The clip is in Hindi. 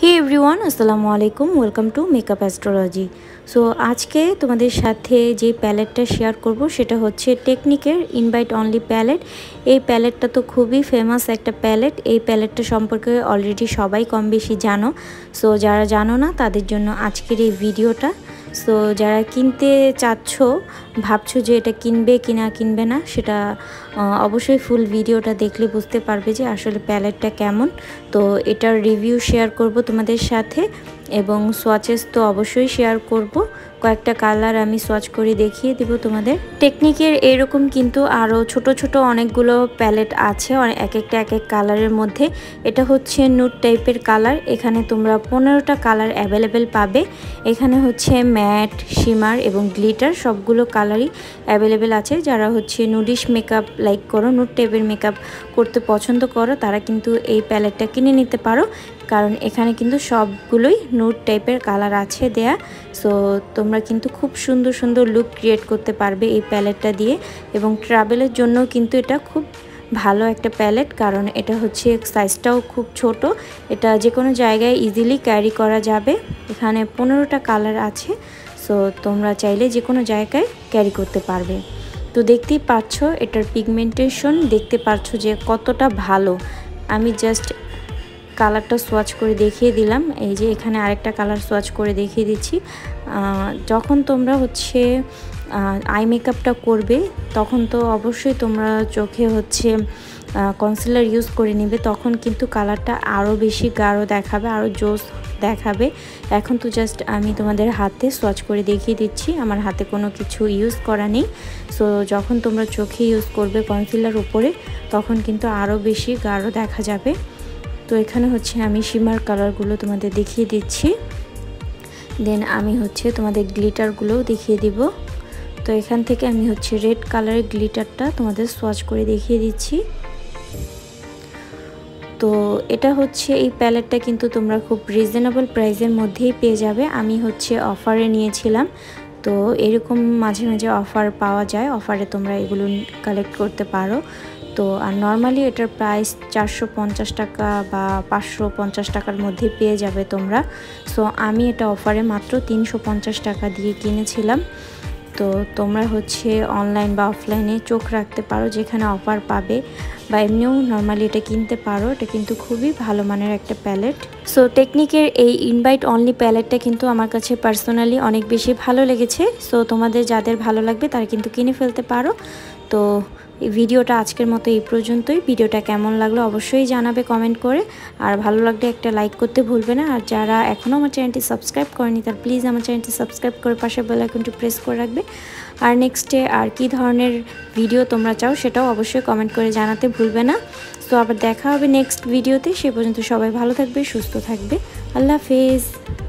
हे एवरीवन अस्सलामु आलैकुम welcome to makeup astrology. So आज के तुम्हारे साथे जे पैलेटटा शेयर करब सेटा होच्छे टेक्निकेर इनवाइट ऑनलि पैलेट। ये पैलेटटा तो खूबी फेमस एक पैलेट। ये पैलेटटा सम्पर्के अलरेडी सबाई कम बेशी जानो। सो जारा जानो ना तादेर जन्य आजकेर ये भिडियोटा। सो जारा किनते चाच्छो भाबछो जे एटा किनबे किना किनबे ना सेटा अवश्यई फुल भिडियोटा देखले बुझते पारबे जे आसले पैलेटटा केमन। तो एटार रिव्यू शेयर करब तुम्हारे साथे एवं स्वाचेस तो अवश्य शेयर करब। कयेकटा कलर आमी स्वाच करे देखिए देब तुम्हारे। टेक्निकेर एरकम किन्तु आरो छोटो छोटो अनेकगुलो पैलेट आछे एकटा एक कलर मध्य। एटा होच्छे न्यूड टाइपेर कलर। एखाने तोमरा 15टा कलर अवेलेबल पाबे। एखाने होच्छे मैट शिमार एवं ग्लिटार सबगुलो कलरई अवेलेबल आछे। जारा होच्छे नुडिश मेकअप लाइक करो न्यूड टाइपेर मेकअप करते पसंद करो तारा किन्तु एई पैलेटटा किने निते पारो कारण एखाने किन्तु सबगुलोई न्यूड टाइपेर कलर आछे देया। सो तोमरा किन्तु खूब सुंदर सुंदर लुक क्रिएट करते पारबे एई पैलेटटा दिए एवं ट्रावेलेर जोन्नो किन्तु एटा खूब भालो एकटा पैलेट कारण एटा होच्छे साइजटाओ खूब छोटो। एटा जे कोनो जायगाय इजिली क्यारि करा जाबे। एखाने 15टा कलर आछे। सो तोमरा चाइले जे कोनो जायगाय क्यारि करते पारबे। तो देखतेई पाच्छो एटार पिगमेंटेशन देखते पाच्छो जे कतटा भालो। आमी जस्ट कलरटा स्वाच करे देखिए दिलाम। एई जे एखाने आरेकटा कलर स्वाच करे देखिए दिच्छी। जखन तोमरा होच्छे आई मेकअपटा करबे तखन तो अवश्यई तोमरा चोखे होच्छे कन्सिलार यूज करे नेबे तखन किन्तु कलरटा आरो बेशी गाढ़ो देखाबे आरो जोश देखाबे। एखन तो जस्ट आमी तोमादेर हाथे स्वाच करे देखिए दिच्छी। आमार हाथे कोनो किछु यूज करा नेई। सो जखन तोमरा चोखे यूज करबे कन्सिलार उपरे तखन किन्तु आरो बेशी गाढ़ो देखा जाबे। तो एखाने होच्छे आमी शिमार कलरगुलो तुम्हारे देखिए दिच्छी। देन आमी होच्छे तुम्हारे ग्लिटारगुलो देखिए दिब। तो एखान थेके आमी होच्छे रेड कलर ग्लिटारटा तुम्हारे स्वाच करे देखिए दिच्छी। तो एटा होच्छे एई पैलेटटा किन्तु तोमरा खूब रिजनेबल प्राइसेर मध्येई पेये जाबे। आमी होच्छे अफारे नियेछिलाम। तो एरकम माझे माझे अफार पावा जाय। अफारे तोमरा एगुलो कालेक्ट करते पारो। तो नर्माली एटार प्राइस 450 टाका बा 550 टाकार मध्य पेये जाबे तोमरा। सो आमी एटा अफारे मात्र 350 टाका दिए किनेछिलाम। तो तोमरा होच्छे अनलाइन बा अफलाइने चोख राखते पारो जेखाने अफार पाबे बा एमनिओ नर्माली एटा किनते पारो। एटा किन्तु खूबई भालो मानेर एकटा पैलेट। सो टेक्निकेर एई इनवाइट ऑनलि पैलेटटा किन्तु आमार काछे पार्सोनाली अनेक बेशी भालो लेगेछे। सो तोमादेर जादेर भालो लागबे तारा किन्तु किने फेलते पारो। तो ভিডিওটা আজকের মতো এই পর্যন্তই। ভিডিওটা কেমন লাগলো অবশ্যই জানাবে কমেন্ট করে। আর ভালো লাগলে একটা লাইক করতে ভুলবে না। আর যারা এখনো আমার চ্যানেলটি সাবস্ক্রাইব করেনি তারা প্লিজ আমার চ্যানেলটি সাবস্ক্রাইব করে পাশে বেল আইকনটি প্রেস করে রাখবে। আর নেক্সটে আর কি ধরনের ভিডিও তোমরা চাও সেটাও অবশ্যই কমেন্ট করে জানাতে ভুলবে না। সো আবার দেখা হবে নেক্সট ভিডিওতে। সে পর্যন্ত সবাই ভালো থাকবে সুস্থ থাকবে। আল্লাহ হাফেজ।